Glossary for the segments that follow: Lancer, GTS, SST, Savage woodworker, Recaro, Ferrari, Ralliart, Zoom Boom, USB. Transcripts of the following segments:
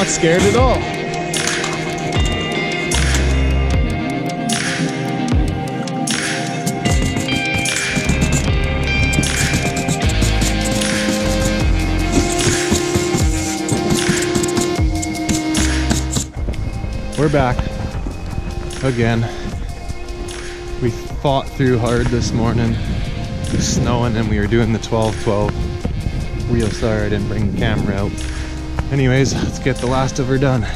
not scared at all. We're back again. We fought through hard this morning. It was snowing and we were doing the 12-12. Real sorry I didn't bring the camera out. Anyways, let's get the last of her done.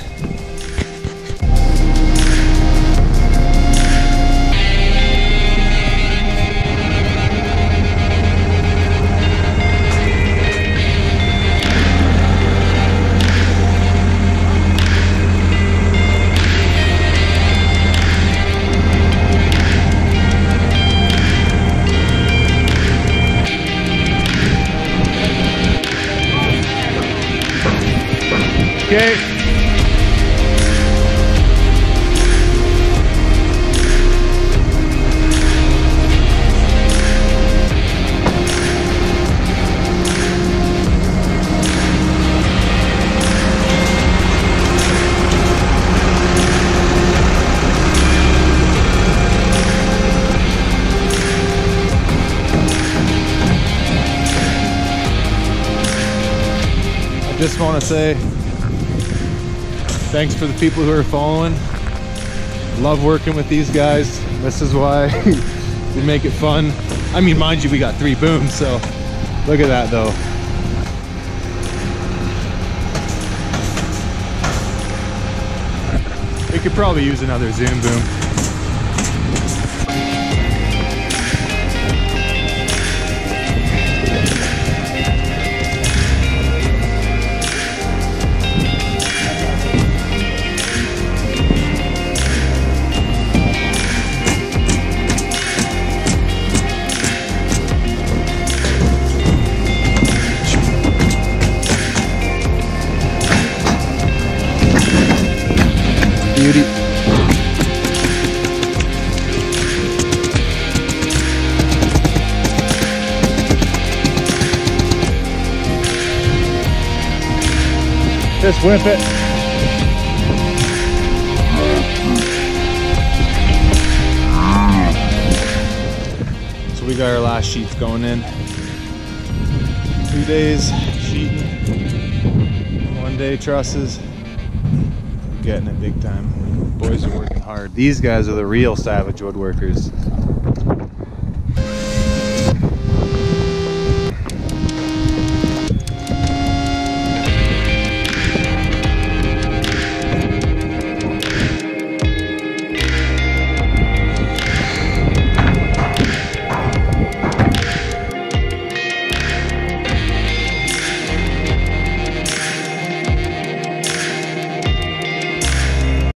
Okay. I just want to say thanks for the people who are following. Love working with these guys. This is why we make it fun. I mean, mind you, we got 3 booms, so look at that though. We could probably use another Zoom Boom. Just whip it. So we got our last sheets going in. 2 days sheeting, 1 day trusses. We're getting it big time. The boys are working hard. These guys are the real Savage woodworkers.